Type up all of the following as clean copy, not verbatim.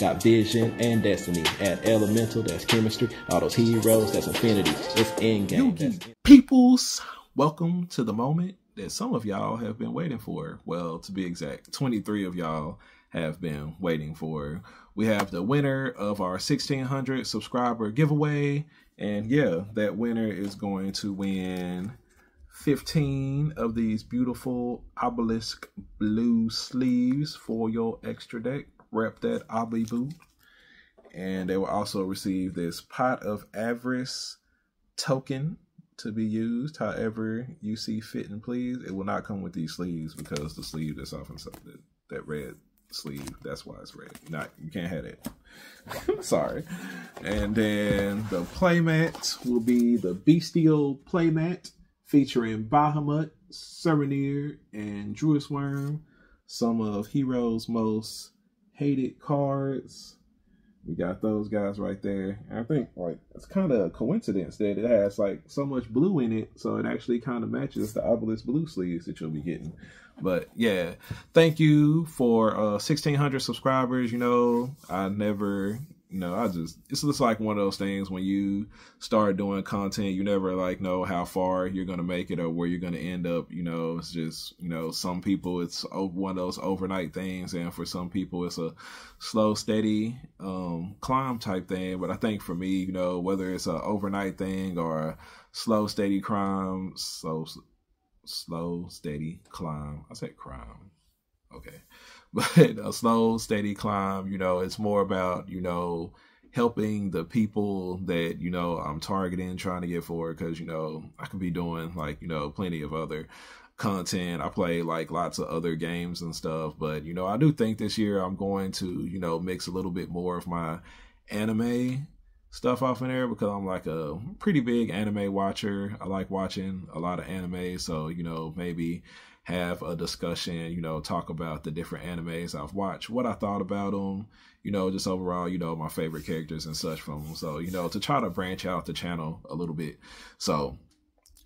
Got vision and destiny. Add elemental, that's chemistry. All those heroes, that's infinity. It's in-game. Peoples, welcome to the moment that some of y'all have been waiting for. Well, to be exact, 23 of y'all have been waiting for. We have the winner of our 1600 subscriber giveaway. And yeah, that winner is going to win 15 of these beautiful Obelisk Blue sleeves for your extra deck. Rep that Obby Boo. And they will also receive this Pot of Avarice token to be used however you see fit and please. It will not come with these sleeves because the sleeve that's off inside, that red sleeve, that's why it's red. Not, you can't have it. Sorry. And then the playmat will be the Bestial playmat, featuring Bahamut, Serenir, and Druid's Worm, some of Hero's most hated cards. We got those guys right there. And I think like it's kind of a coincidence that it has like so much blue in it, so it actually kind of matches the Obelisk Blue sleeves that you'll be getting. But yeah, thank you for 1,600 subscribers. You know, it's just like one of those things when you start doing content, you never like know how far you're going to make it or where you're going to end up. You know, it's just, you know, some people it's one of those overnight things. And for some people it's a slow, steady climb type thing. But I think for me, you know, whether it's an overnight thing or a slow, steady climb, slow, steady climb. I said crime. Okay. But a slow, steady climb, you know, it's more about, you know, helping the people that, you know, I'm targeting, trying to get forward. Because, you know, I could be doing like, you know, plenty of other content. I play like lots of other games and stuff. But, you know, I do think this year I'm going to, you know, mix a little bit more of my anime stuff off in there because I'm like a pretty big anime watcher. I like watching a lot of anime. So, you know, maybe have a discussion, you know, talk about the different animes I've watched, what I thought about them, you know, just overall, you know, my favorite characters and such from them. So, you know, to try to branch out the channel a little bit. So,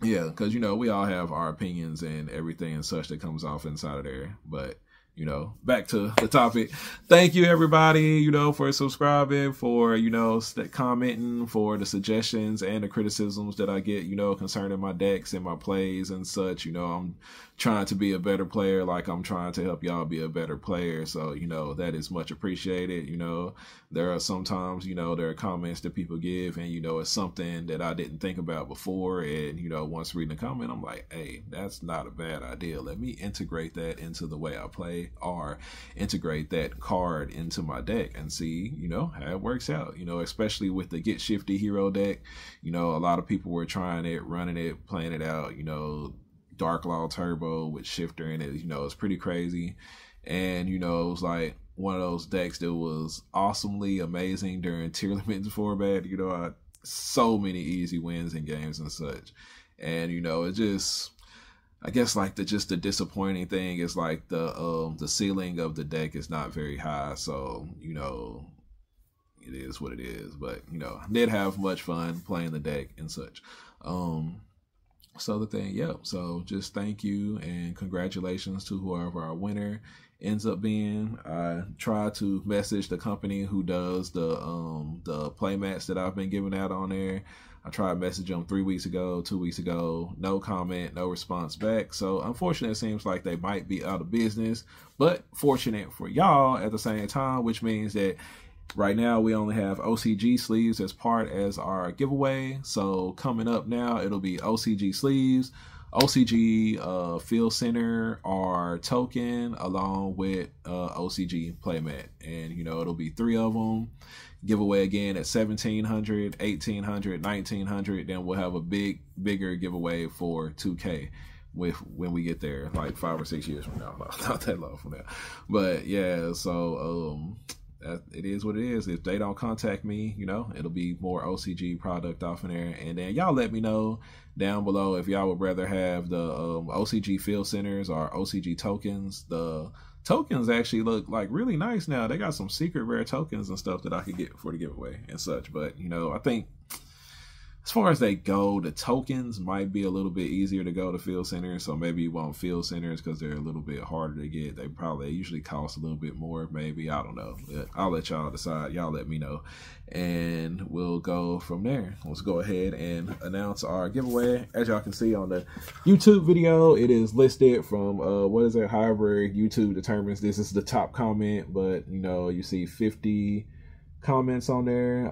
yeah, because, you know, we all have our opinions and everything and such that comes off inside of there. But, you know, back to the topic. Thank you, everybody, you know, for subscribing, for, you know, commenting, for the suggestions and the criticisms that I get, you know, concerning my decks and my plays and such. You know, I'm trying to be a better player, like I'm trying to help y'all be a better player. So, you know, that is much appreciated. You know, there are sometimes, you know, there are comments that people give and, you know, it's something that I didn't think about before. And, you know, once reading a comment, I'm like, hey, that's not a bad idea. Let me integrate that into the way I play. Or integrate that card into my deck and see, you know, how it works out. You know, especially with the Get Shifty Hero deck, you know, a lot of people were trying it, running it, playing it out, you know, Dark Law Turbo with Shifter in it, you know, it's pretty crazy. And, you know, it was like one of those decks that was awesomely amazing during tier limits format. You know, so many easy wins in games and such. And, you know, it just, I guess like the disappointing thing is like the ceiling of the deck is not very high, so you know it is what it is. But you know, I did have much fun playing the deck and such. So the thing, yeah. So just thank you and congratulations to whoever our winner ends up being. I try to message the company who does the playmats that I've been giving out on there. I tried to message them 3 weeks ago, 2 weeks ago, no comment, no response back. So unfortunately, it seems like they might be out of business, but fortunate for y'all at the same time, which means that right now we only have OCG sleeves as part as our giveaway. So coming up now, it'll be OCG sleeves, OCG Field Center, our token, along with OCG playmat. And, you know, it'll be three of them. Giveaway again at 1700, 1800, 1900. Then we'll have a bigger giveaway for 2K with when we get there, like 5 or 6 years from now. Not that long from now. But yeah, so it is what it is. If they don't contact me, you know, it'll be more OCG product off in there. And then y'all let me know down below if y'all would rather have the OCG Field Centers or OCG tokens. The tokens actually look like really nice now. They got some secret rare tokens and stuff that I could get for the giveaway and such. But you know, I think As far as they go, the tokens might be a little bit easier to go to field centers, so maybe you want field centers because they're a little bit harder to get. They probably usually cost a little bit more, maybe. I don't know. I'll let y'all decide. Y'all let me know, and we'll go from there. Let's go ahead and announce our giveaway. As y'all can see on the YouTube video, it is listed from, what is it? However YouTube determines this is the top comment, but, you know, you see 50 comments on there.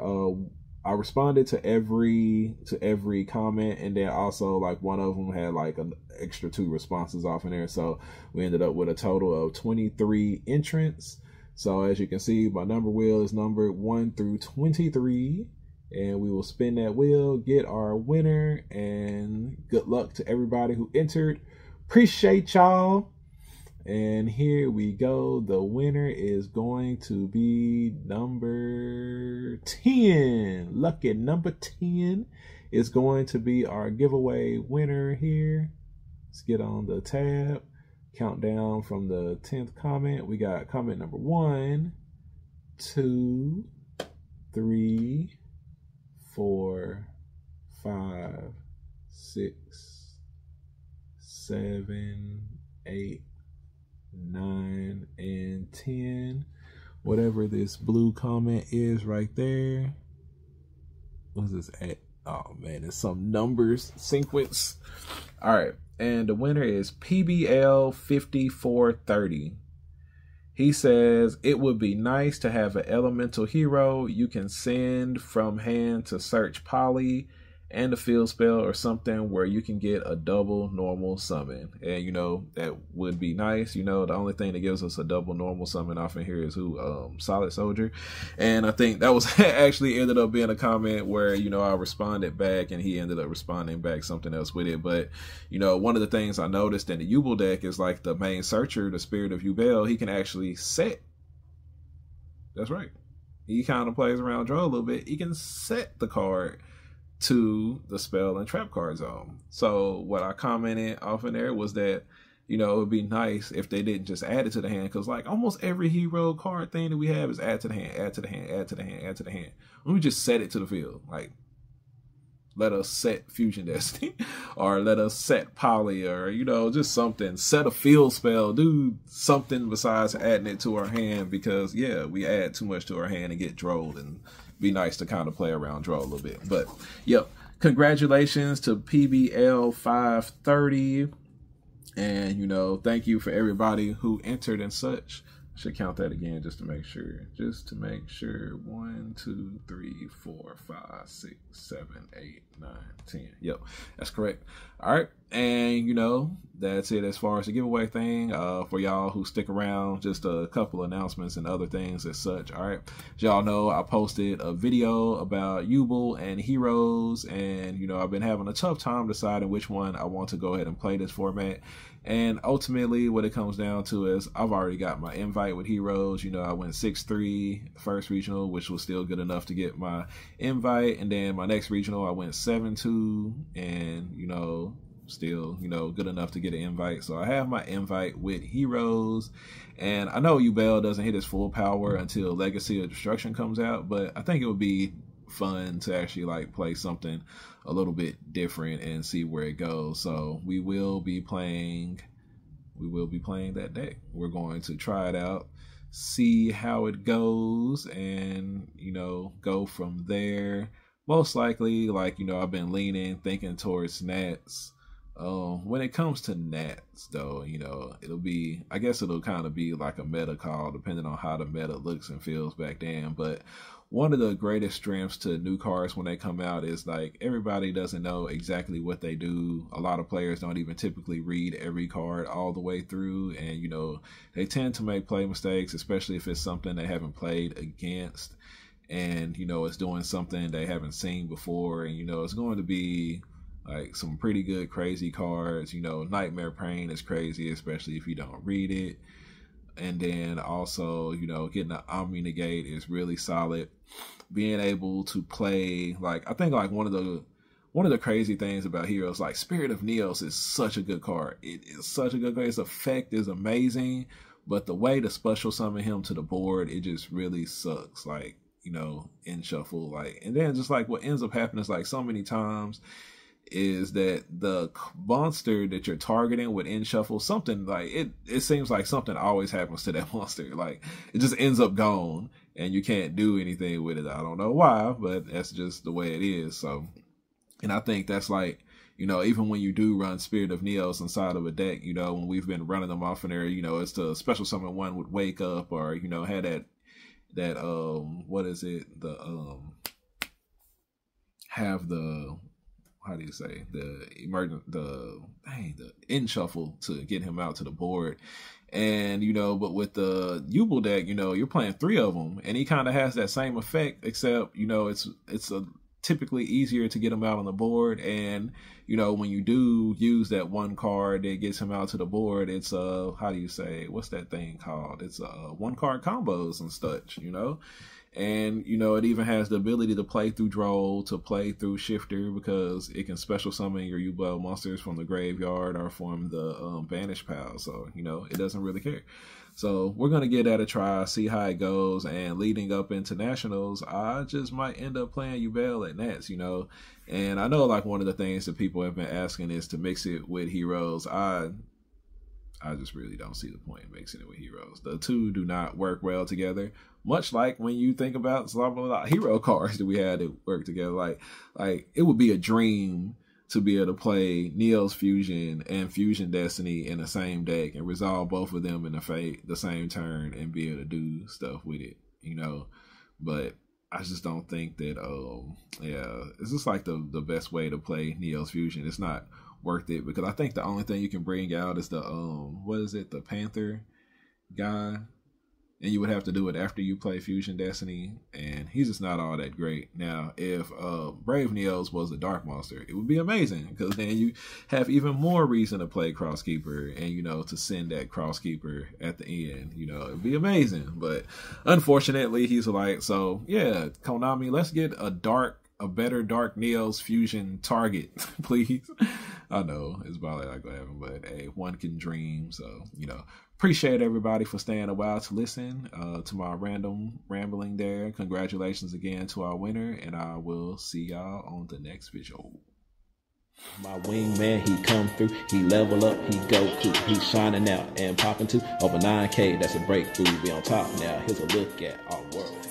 I responded to every comment, and then also like one of them had like an extra 2 responses off in there, so we ended up with a total of 23 entrants. So as you can see, my number wheel is numbered 1 through 23, and we will spin that wheel, get our winner, and good luck to everybody who entered. Appreciate y'all. And here we go. The winner is going to be number 10. Lucky number 10 is going to be our giveaway winner here. Let's get on the tab. Countdown from the 10th comment. We got comment number 1, 2, 3, 4, 5, 6, 7, 8, 9, and 10, whatever this blue comment is right there. What's this at? Oh man, it's some numbers sequence. All right, and the winner is PBL 5430. He says, it would be nice to have an elemental hero you can send from hand to search poly and a field spell or something where you can get a double normal summon. And you know, that would be nice. You know, the only thing that gives us a double normal summon off in here is who? Solid Soldier. And I think that was actually ended up being a comment where, you know, I responded back and he ended up responding back something else with it. But, you know, one of the things I noticed in the Yubel deck is like the main searcher, the Spirit of Yubel, he can actually set. That's right. He kind of plays around draw a little bit. He can set the card to the spell and trap card zone. So what I commented off in there was that, you know, it would be nice if they didn't just add it to the hand, because like almost every hero card thing that we have is add to the hand, add to the hand, add to the hand, add to the hand. Let me just set it to the field. Like, let us set Fusion Destiny or let us set Poly, or, you know, just something. Set a field spell, do something besides adding it to our hand, because yeah, we add too much to our hand and get drolled, and be nice to kind of play around draw a little bit. But yep, congratulations to PBL 530, and you know, thank you for everybody who entered and such. I should count that again just to make sure. 1, 2, 3, 4, 5, 6, 7, 8, 9, 10. Yep, that's correct. All right, and you know, that's it as far as the giveaway thing. For y'all who stick around, just a couple announcements and other things as such. All right, as y'all know, I posted a video about Yubel and heroes, and you know, I've been having a tough time deciding which one I want to go ahead and play this format. And ultimately, what it comes down to is I've already got my invite with heroes. You know, I went 6-3 first regional, which was still good enough to get my invite. And then my next regional, I went 7-2, and you know, still, you know, good enough to get an invite. So I have my invite with heroes, and I know Yubel doesn't hit his full power until Legacy of Destruction comes out, but I think it would be fun to actually like play something a little bit different and see where it goes. So we will be playing that deck. We're going to try it out, see how it goes, and you know, go from there. Most likely, like, you know, I've been leaning, thinking towards Nats. When it comes to Nats, though, you know, it'll be, I guess it'll kind of be like a meta call, depending on how the meta looks and feels back then. But one of the greatest strengths to new cards when they come out is like everybody doesn't know exactly what they do. A lot of players don't even typically read every card all the way through, and you know, they tend to make play mistakes, especially if it's something they haven't played against, and you know, it's doing something they haven't seen before. And you know, it's going to be like some pretty good crazy cards. You know, Nightmare Pain is crazy, especially if you don't read it. And then also, you know, getting an Omni Negate is really solid. Being able to play, like, I think like one of the crazy things about heroes, like Spirit of Neos is such a good card. It is such a good card. Its effect is amazing, but the way to special summon him to the board, it just really sucks. Like, you know, in shuffle. Like, and then just like what ends up happening is like so many times is that the monster that you're targeting would end shuffle something. Like it seems like something always happens to that monster. Like it just ends up gone and you can't do anything with it. I don't know why, but that's just the way it is. So, and I think that's like, you know, even when you do run Spirit of Neos inside of a deck, you know, when we've been running them off in there, you know, it's the special summon one would wake up, or, you know, had that what is it? The have the, how do you say, the emergent, the end shuffle to get him out to the board. And, you know, but with the Yubel deck, you know, you're playing three of them and he kind of has that same effect, except, you know, it's a typically easier to get him out on the board. And, you know, when you do use that one card that gets him out to the board, it's a, how do you say, what's that thing called? It's a one card combos and such, you know? And, you know, it even has the ability to play through Droll, to play through Shifter, because it can special summon your Yubel monsters from the graveyard or from the Banish pile. So, you know, it doesn't really care. So we're going to give that a try, see how it goes. And leading up into Nationals, I just might end up playing Yubel at Nats, you know. And I know, like, one of the things that people have been asking is to mix it with Heroes. I just really don't see the point in mixing it with Heroes. The two do not work well together, much like when you think about some of the hero cards that we had that work together. Like it would be a dream to be able to play Neo's Fusion and Fusion Destiny in the same deck and resolve both of them in the same turn and be able to do stuff with it, you know. But I just don't think that, yeah, it's just like the best way to play Neo's Fusion. It's not worth it, because I think the only thing you can bring out is the, what is it, the Panther guy. And you would have to do it after you play Fusion Destiny, and he's just not all that great. Now, if Brave Neos was a dark monster, it would be amazing, because then you have even more reason to play Crosskeeper and, you know, to send that Crosskeeper at the end. You know, it'd be amazing, but unfortunately, he's like, so yeah, Konami, let's get a better Dark Neos Fusion target, please. I know it's probably not gonna happen, but hey, one can dream. So, you know, appreciate everybody for staying a while to listen to my random rambling there. Congratulations again to our winner, and I will see y'all on the next video. My wingman, he come through, he level up, he Goku, he shining out and popping too. Over 9K, that's a breakthrough. Be on top now. Here's a look at our world.